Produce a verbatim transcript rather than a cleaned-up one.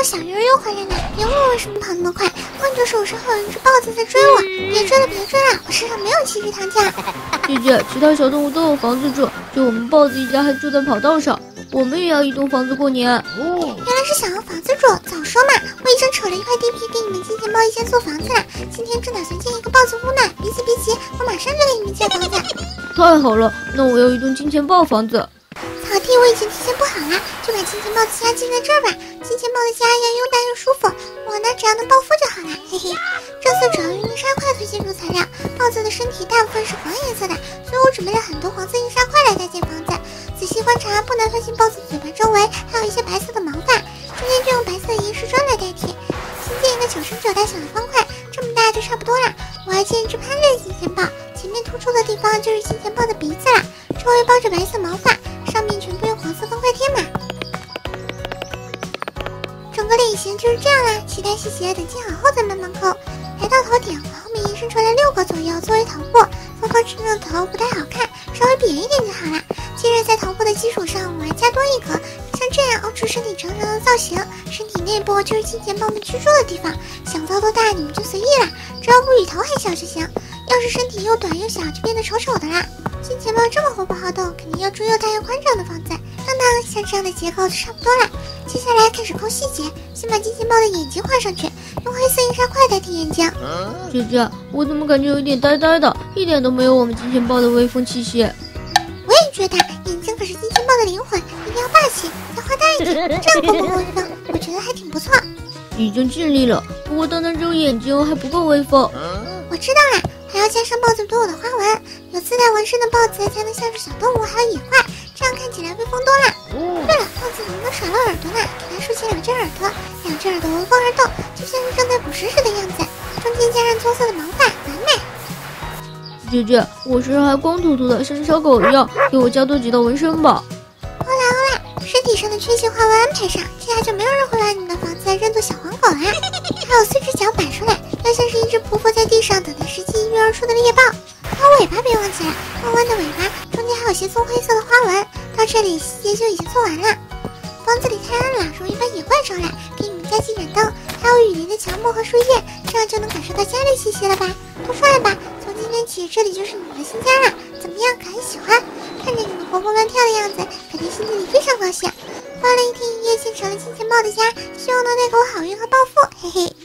我小鱼儿又回来了，别问我为什么跑那么快。换做是我身后有一只豹子在追我，别追了，别追了，我身上没有奇趣糖浆。姐姐，其他小动物都有房子住，就我们豹子一家还住在跑道上，我们也要一栋房子过年。哦，原来是想要房子住，早说嘛！我已经扯了一块地皮给你们金钱豹一家做房子了，今天正打算建一个豹子屋呢。别急别急，我马上就给你们建房子。太好了，那我要一栋金钱豹房子。 草地我已经提前布好了，就把金钱豹的家建在这儿吧。金钱豹的家要又大又舒服，我呢只要能暴富就好了，嘿嘿。这次主要用硬沙块做建筑材料，豹子的身体大部分是黄颜色的，所以我准备了很多黄色硬沙块来搭建房子。仔细观察，不难发现豹子嘴巴周围还有一些白色的毛发，中间就用白色岩石砖来代替。新建一个九乘九大小的方块，这么大就差不多了。我要建一只潘瑞金钱豹，前面突出的地方就是金钱豹的鼻子了，周围包着白色毛发。 上面全部用黄色方块贴满，整个类型就是这样啦。其他细节等建好后再慢慢抠。来到头顶，往后面延伸出来六个左右作为头部，方方正正的头不太好看，稍微扁一点就好啦。接着在头部的基础上，我还加多一格，像这样凹出身体长长的造型。身体内部就是金钱豹们居住的地方，想造多大你们就随意啦，只要不比头还小就行。要是身体又短又小，就变得丑丑的啦。 金钱豹这么活泼好动，肯定要住又大又宽敞的房子。当当，像这样的结构就差不多了。接下来开始抠细节，先把金钱豹的眼睛画上去，用黑色印刷块代替眼睛。姐姐，我怎么感觉有点呆呆的，一点都没有我们金钱豹的威风气息？我也觉得，眼睛可是金钱豹的灵魂，一定要霸气，要画大一点，这样够不够威风？我觉得还挺不错。已经尽力了，不过单单只有眼睛还不够威风。我知道啦。 还要加上豹子多有的花纹，有自带纹身的豹子才能像是小动物，还有野怪，这样看起来威风多啦。嗯、对了，豹子能不能耍露耳朵呢？给它竖起两只耳朵，两只耳朵围光而动，就像是正在捕食时的样子。中间加上棕色的毛发，完美。姐姐，我身上还光秃秃的，像只小狗一样，给我加多几道纹身吧。好啦好啦，身体上的缺陷花纹安排上，这下就没有人会把你的房子认作小黄狗啦。还有四只脚摆出来。 要像是一只匍匐在地上等待时机一跃而出的猎豹，还有尾巴别忘记了，弯弯的尾巴中间还有些棕黑色的花纹。到这里细节就已经做完了。房子里太暗了，容易把野怪招来，给你们加几盏灯，还有雨林的乔木和树叶，这样就能感受到家的气息了吧？都睡吧，从今天起这里就是你们的新家了。怎么样，可还喜欢？看着你们活蹦乱跳的样子，肯定心里非常高兴。花了一天一夜建成了金钱豹的家，希望能带给我好运和暴富，嘿嘿。